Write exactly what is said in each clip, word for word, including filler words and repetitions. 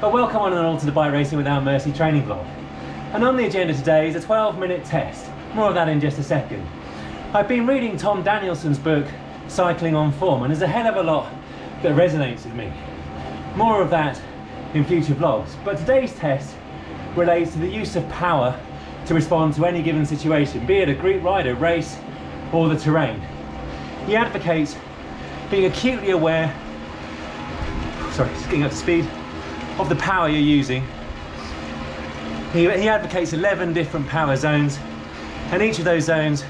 But welcome on and all to the Bike Racing Without Mercy training vlog. And on the agenda today is a twelve minute test. More of that in just a second. I've been reading Tom Danielson's book, Cycling on Form, and there's a hell of a lot that resonates with me. More of that in future vlogs. But today's test relates to the use of power to respond to any given situation, be it a group ride, a race, or the terrain. He advocates being acutely aware, sorry, just getting up to speed, of the power you're using. He, he advocates eleven different power zones, and each of those zones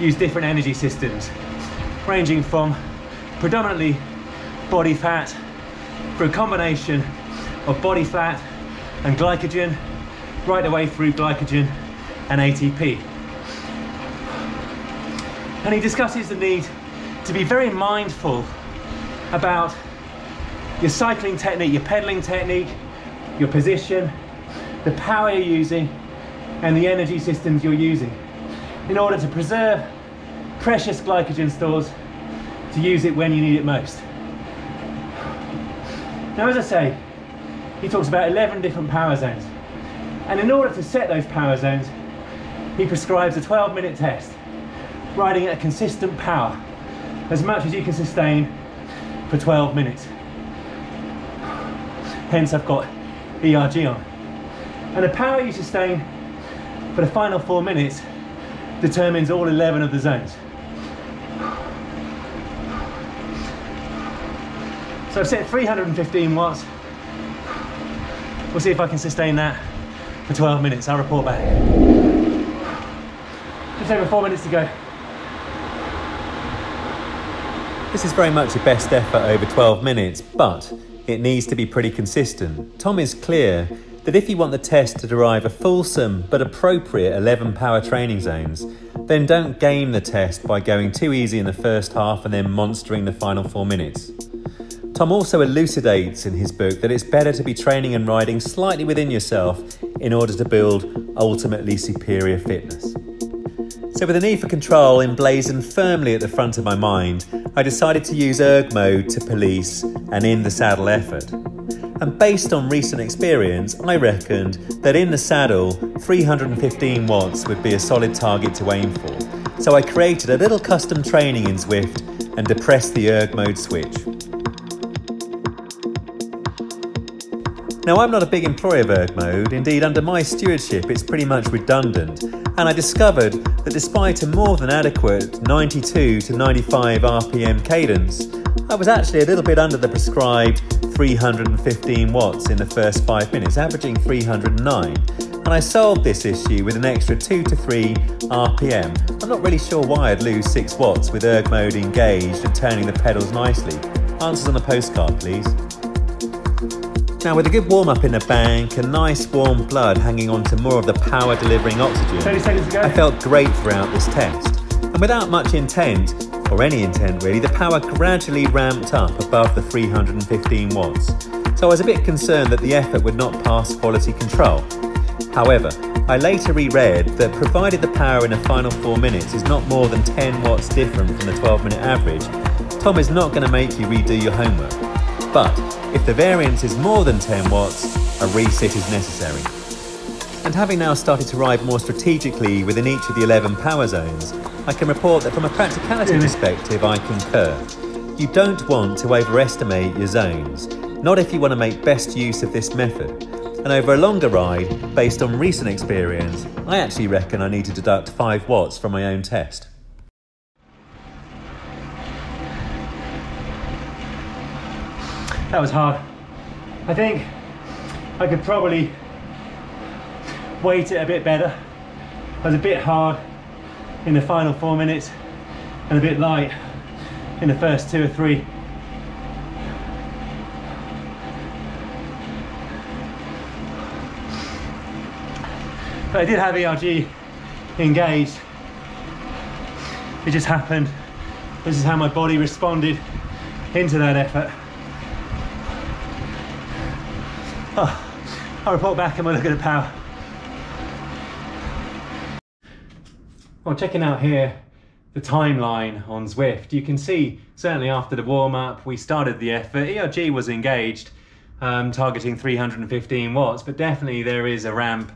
use different energy systems, ranging from predominantly body fat through a combination of body fat and glycogen, right the way through glycogen and A T P. And he discusses the need to be very mindful about your cycling technique, your pedaling technique, your position, the power you're using, and the energy systems you're using in order to preserve precious glycogen stores to use it when you need it most. Now, as I say, he talks about eleven different power zones. And in order to set those power zones, he prescribes a twelve minute test, riding at a consistent power, as much as you can sustain for twelve minutes. Hence, I've got E R G on. And the power you sustain for the final four minutes determines all eleven of the zones. So I've set three hundred fifteen watts. We'll see if I can sustain that for twelve minutes. I'll report back. Just over four minutes to go. This is very much your best effort over twelve minutes, but it needs to be pretty consistent. Tom is clear that if you want the test to derive a fulsome but appropriate eleven power training zones, then don't game the test by going too easy in the first half and then monstering the final four minutes. Tom also elucidates in his book that it's better to be training and riding slightly within yourself in order to build ultimately superior fitness. So with the need for control emblazoned firmly at the front of my mind, I decided to use erg mode to police an in-the-saddle effort. And based on recent experience, I reckoned that in the saddle, three hundred fifteen watts would be a solid target to aim for. So I created a little custom training in Zwift and depressed the erg mode switch. Now, I'm not a big employer of erg mode. Indeed, under my stewardship, it's pretty much redundant. And I discovered that despite a more than adequate ninety-two to ninety-five R P M cadence, I was actually a little bit under the prescribed three hundred fifteen watts in the first five minutes, averaging three hundred nine. And I solved this issue with an extra two to three R P M. I'm not really sure why I'd lose six watts with erg mode engaged and turning the pedals nicely. Answers on the postcard, please. Now, with a good warm-up in the bank, a nice warm blood hanging on to more of the power delivering oxygen, thirty seconds to go. I felt great throughout this test. And without much intent, or any intent really, the power gradually ramped up above the three hundred fifteen watts. So I was a bit concerned that the effort would not pass quality control. However, I later reread that provided the power in the final four minutes is not more than ten watts different from the twelve minute average, Tom is not going to make you redo your homework. But if the variance is more than ten watts, a resit is necessary. And having now started to ride more strategically within each of the eleven power zones, I can report that from a practicality mm. perspective, I concur. You don't want to overestimate your zones, not if you want to make best use of this method. And over a longer ride, based on recent experience, I actually reckon I need to deduct five watts from my own test. That was hard. I think I could probably weight it a bit better. I was a bit hard in the final four minutes and a bit light in the first two or three. But I did have E R G engaged. It just happened. This is how my body responded into that effort. Oh, I'll report back and we'll look at the power. Well, checking out here the timeline on Zwift, you can see certainly after the warm-up we started the effort, E R G was engaged um, targeting three hundred fifteen watts, but definitely there is a ramp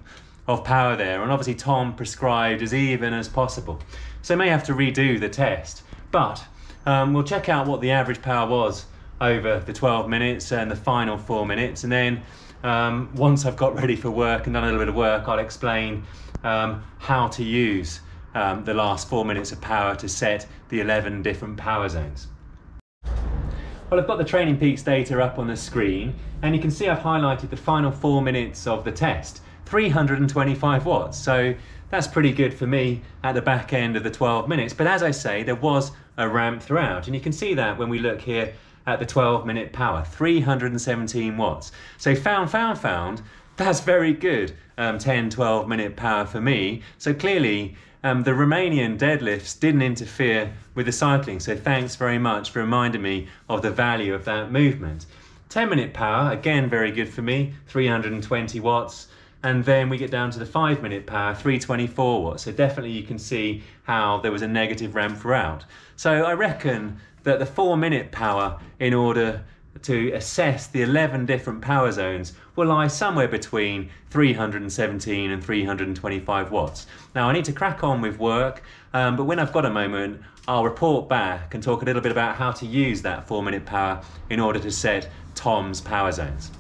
of power there, and obviously Tom prescribed as even as possible, so may have to redo the test, but um, we'll check out what the average power was over the twelve minutes and the final four minutes, and then um, once I've got ready for work and done a little bit of work, I'll explain um, how to use um, the last four minutes of power to set the eleven different power zones. Well, I've got the Training Peaks data up on the screen, and you can see I've highlighted the final four minutes of the test, three hundred twenty-five watts, so that's pretty good for me at the back end of the twelve minutes, but as I say, there was a ramp throughout, and you can see that when we look here at the twelve minute power, three hundred seventeen watts. So found, found, found, that's very good um, ten, twelve minute power for me. So clearly um, the Romanian deadlifts didn't interfere with the cycling. So thanks very much for reminding me of the value of that movement. ten minute power, again, very good for me, three hundred twenty watts. And then we get down to the five minute power, three hundred twenty-four watts. So definitely you can see how there was a negative ramp throughout. So I reckon that the four minute power, in order to assess the eleven different power zones, will lie somewhere between three hundred seventeen and three hundred twenty-five watts. Now I need to crack on with work, um, but when I've got a moment, I'll report back and talk a little bit about how to use that four minute power in order to set Tom's power zones.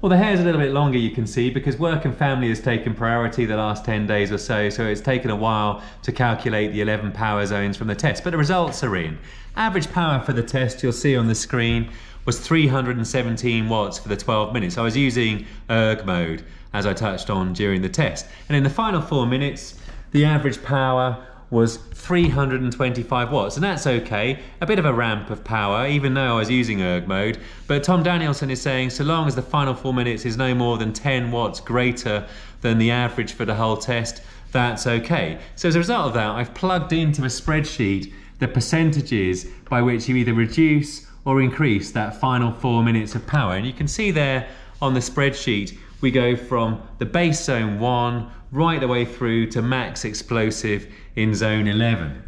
Well, the hair's a little bit longer, you can see, because work and family has taken priority the last ten days or so, so it's taken a while to calculate the eleven power zones from the test, but the results are in. Average power for the test, you'll see on the screen, was three hundred seventeen watts for the twelve minutes. I was using erg mode, as I touched on during the test. And in the final four minutes, the average power was three hundred twenty-five watts, and that's okay, a bit of a ramp of power even though I was using erg mode, but Tom Danielson is saying so long as the final four minutes is no more than ten watts greater than the average for the whole test, that's okay. So as a result of that, I've plugged into a spreadsheet the percentages by which you either reduce or increase that final four minutes of power, and you can see there on the spreadsheet we go from the base zone one right the way through to max explosive in zone eleven.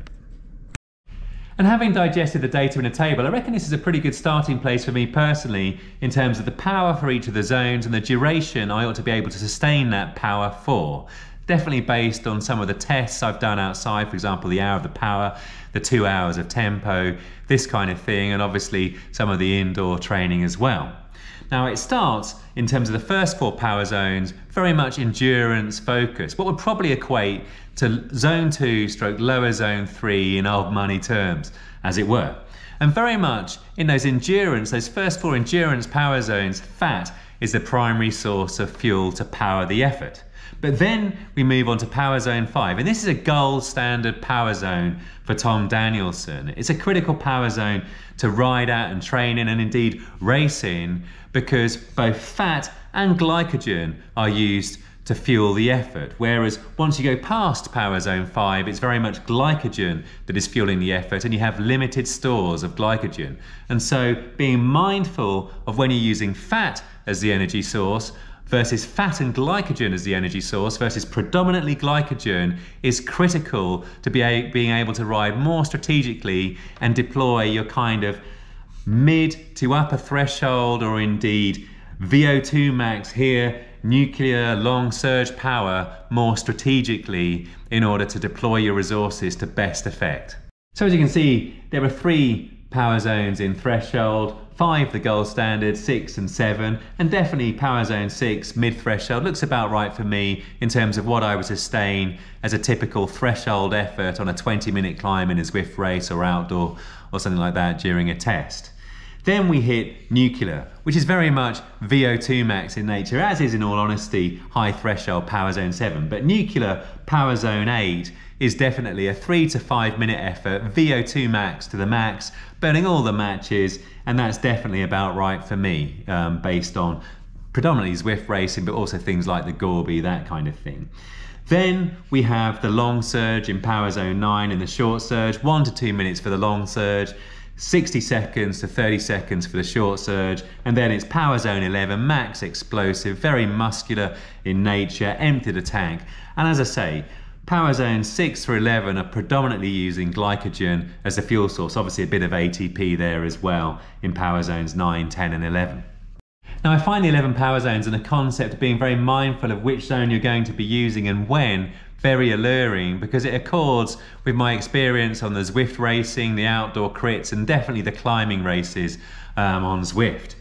And having digested the data in a table, I reckon this is a pretty good starting place for me personally in terms of the power for each of the zones and the duration I ought to be able to sustain that power for. Definitely based on some of the tests I've done outside, for example, the hour of the power, the two hours of tempo, this kind of thing, and obviously some of the indoor training as well. Now it starts, in terms of the first four power zones, very much endurance focused, what would probably equate to zone two stroke lower zone three in old money terms, as it were. And very much in those endurance, those first four endurance power zones, fat is the primary source of fuel to power the effort. But then we move on to power zone five, and this is a gold standard power zone for Tom Danielson. It's a critical power zone to ride at and train in, and indeed race in, because both fat and glycogen are used to fuel the effort. Whereas once you go past power zone five, it's very much glycogen that is fueling the effort, and you have limited stores of glycogen. And so being mindful of when you're using fat as the energy source versus fat and glycogen as the energy source versus predominantly glycogen is critical to be a, being able to ride more strategically and deploy your kind of mid to upper threshold, or indeed V O two max here, nuclear long surge power more strategically in order to deploy your resources to best effect. So as you can see, there are three power zones in threshold, five the gold standard, six and seven, and definitely power zone six, mid-threshold, looks about right for me in terms of what I would sustain as a typical threshold effort on a twenty minute climb in a Zwift race or outdoor or something like that during a test. Then we hit nuclear, which is very much V O two max in nature, as is in all honesty high threshold power zone seven, but nuclear power zone eight is definitely a three to five minute effort, V O two max to the max, burning all the matches, and that's definitely about right for me, um, based on predominantly Zwift racing, but also things like the Gorby, that kind of thing. Then we have the long surge in power zone nine and the short surge, one to two minutes for the long surge, sixty seconds to thirty seconds for the short surge, and then it's power zone eleven, max explosive, very muscular in nature, empty the tank, and as I say, power zones six through eleven are predominantly using glycogen as the fuel source, obviously a bit of A T P there as well in power zones nine, ten and eleven. Now I find the eleven power zones and the concept of being very mindful of which zone you're going to be using and when very alluring, because it accords with my experience on the Zwift racing, the outdoor crits, and definitely the climbing races um, on Zwift.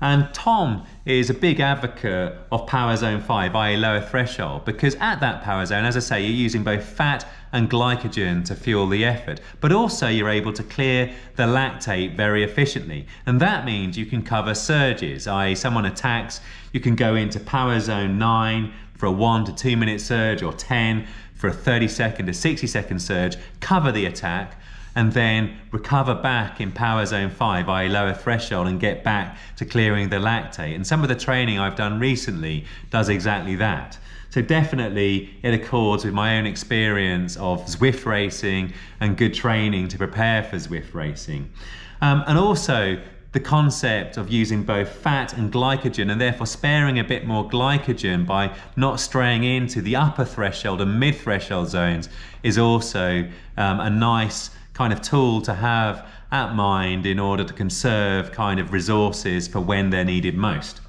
And Tom is a big advocate of power zone five, that is lower threshold, because at that power zone, as I say, you're using both fat and glycogen to fuel the effort, but also you're able to clear the lactate very efficiently. And that means you can cover surges, that is someone attacks, you can go into power zone nine for a one to two minute surge, or ten for a thirty second to sixty second surge, cover the attack, and then recover back in power zone five, that is lower threshold, and get back to clearing the lactate. And some of the training I've done recently does exactly that. So definitely it accords with my own experience of Zwift racing and good training to prepare for Zwift racing. Um, and also the concept of using both fat and glycogen, and therefore sparing a bit more glycogen by not straying into the upper threshold and mid threshold zones, is also um, a nice kind of tool to have at mind in order to conserve kind of resources for when they're needed most.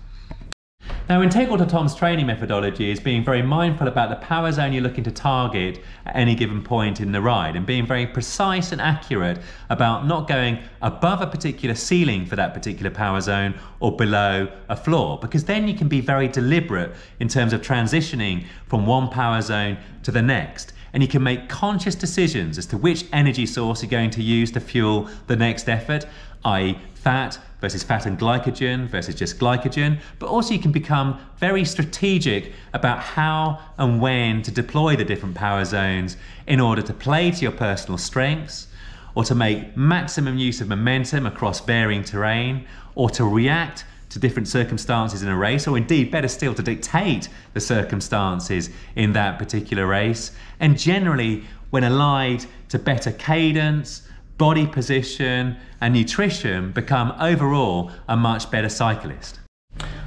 Now, integral to Tom's training methodology is being very mindful about the power zone you're looking to target at any given point in the ride, and being very precise and accurate about not going above a particular ceiling for that particular power zone or below a floor, because then you can be very deliberate in terms of transitioning from one power zone to the next. And you can make conscious decisions as to which energy source you're going to use to fuel the next effort, that is fat versus fat and glycogen versus just glycogen. But also you can become very strategic about how and when to deploy the different power zones in order to play to your personal strengths, or to make maximum use of momentum across varying terrain, or to react to different circumstances in a race, or indeed, better still, to dictate the circumstances in that particular race. And generally, when allied to better cadence, body position, and nutrition, become overall a much better cyclist.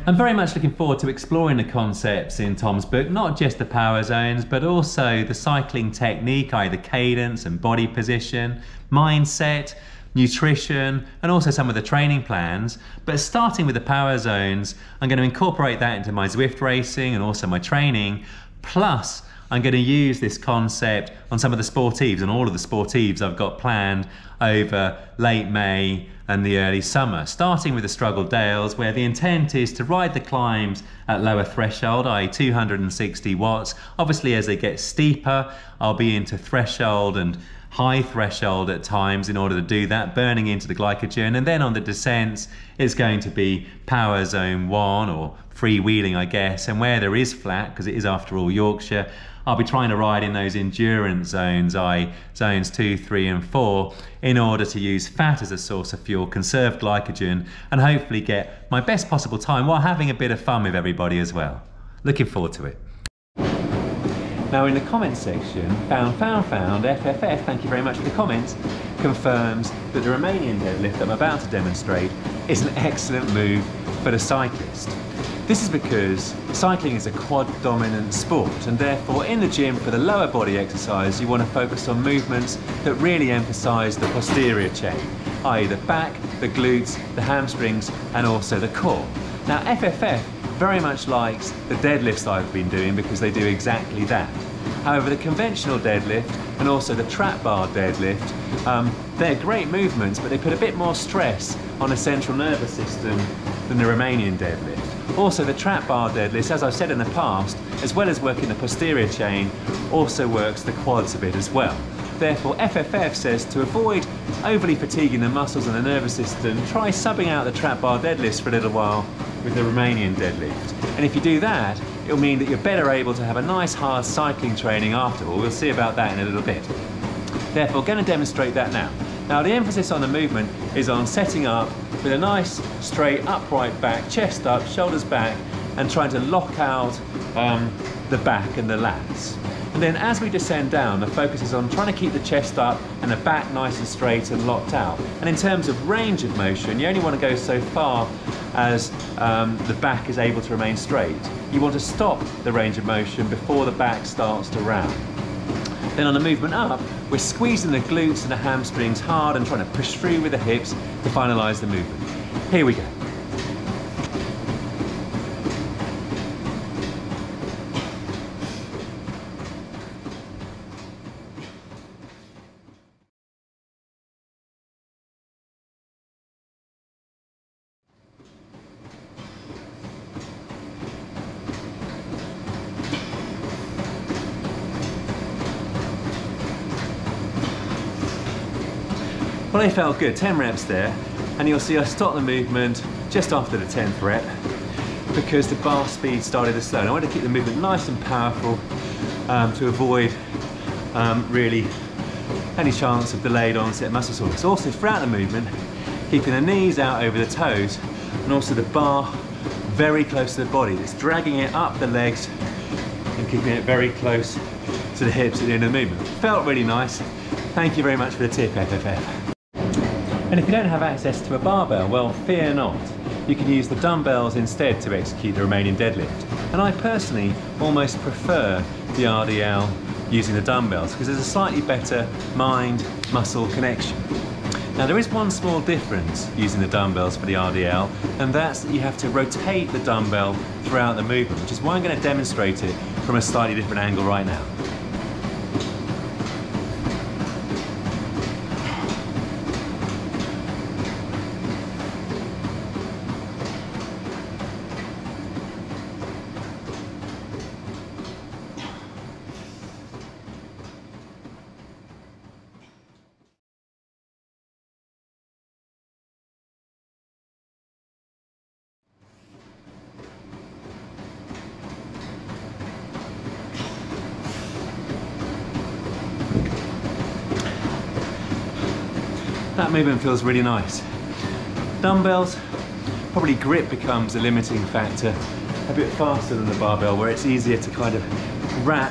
I'm very much looking forward to exploring the concepts in Tom's book, not just the power zones, but also the cycling technique, that is the cadence and body position, mindset, nutrition, and also some of the training plans. But starting with the power zones, I'm going to incorporate that into my Zwift racing and also my training. Plus, I'm going to use this concept on some of the Sportives, and all of the Sportives I've got planned over late May and the early summer, starting with the Struggle Dales, where the intent is to ride the climbs at lower threshold, that is two hundred sixty watts. Obviously, as they get steeper, I'll be into threshold and high threshold at times in order to do that, burning into the glycogen. And then on the descents, it's going to be power zone one, or freewheeling, I guess. And where there is flat, because it is after all Yorkshire, I'll be trying to ride in those endurance zones, that is zones two, three, and four, in order to use fat as a source of fuel, conserve glycogen, and hopefully get my best possible time while having a bit of fun with everybody as well. Looking forward to it. Now, in the comments section, found, found, found, F F F, thank you very much for the comments, confirms that the Romanian deadlift I'm about to demonstrate is an excellent move for the cyclist. This is because cycling is a quad-dominant sport, and therefore in the gym for the lower body exercise, you want to focus on movements that really emphasise the posterior chain, that is the back, the glutes, the hamstrings, and also the core. Now, F F F very much likes the deadlifts I've been doing because they do exactly that. However, the conventional deadlift and also the trap bar deadlift, um, they're great movements, but they put a bit more stress on the central nervous system than the Romanian deadlift. Also, the trap bar deadlift, as I've said in the past, as well as working the posterior chain, also works the quads a bit as well. Therefore, F F F says to avoid overly fatiguing the muscles and the nervous system, try subbing out the trap bar deadlifts for a little while with the Romanian deadlift. And if you do that, it'll mean that you're better able to have a nice hard cycling training afterward. We'll see about that in a little bit. Therefore, going to demonstrate that now. Now, the emphasis on the movement is on setting up with a nice, straight, upright back, chest up, shoulders back, and trying to lock out um, the back and the lats. And then as we descend down, the focus is on trying to keep the chest up and the back nice and straight and locked out. And in terms of range of motion, you only want to go so far as um, the back is able to remain straight. You want to stop the range of motion before the back starts to round. Then on the movement up, we're squeezing the glutes and the hamstrings hard and trying to push through with the hips to finalise the movement. Here we go. Well, they felt good, ten reps there, and you'll see I stopped the movement just after the tenth rep because the bar speed started to slow. And I wanted to keep the movement nice and powerful um, to avoid um, really any chance of delayed onset muscle soreness. Also throughout the movement, keeping the knees out over the toes and also the bar very close to the body. It's dragging it up the legs and keeping it very close to the hips at the end of the movement. Felt really nice. Thank you very much for the tip, F F F. And if you don't have access to a barbell, well, fear not. You can use the dumbbells instead to execute the remaining deadlift. And I personally almost prefer the R D L using the dumbbells because there's a slightly better mind-muscle connection. Now there is one small difference using the dumbbells for the R D L, and that's that you have to rotate the dumbbell throughout the movement, which is why I'm going to demonstrate it from a slightly different angle right now. That movement feels really nice. Dumbbells, probably grip becomes a limiting factor a bit faster than the barbell, where it's easier to kind of wrap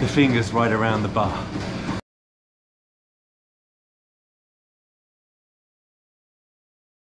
the fingers right around the bar.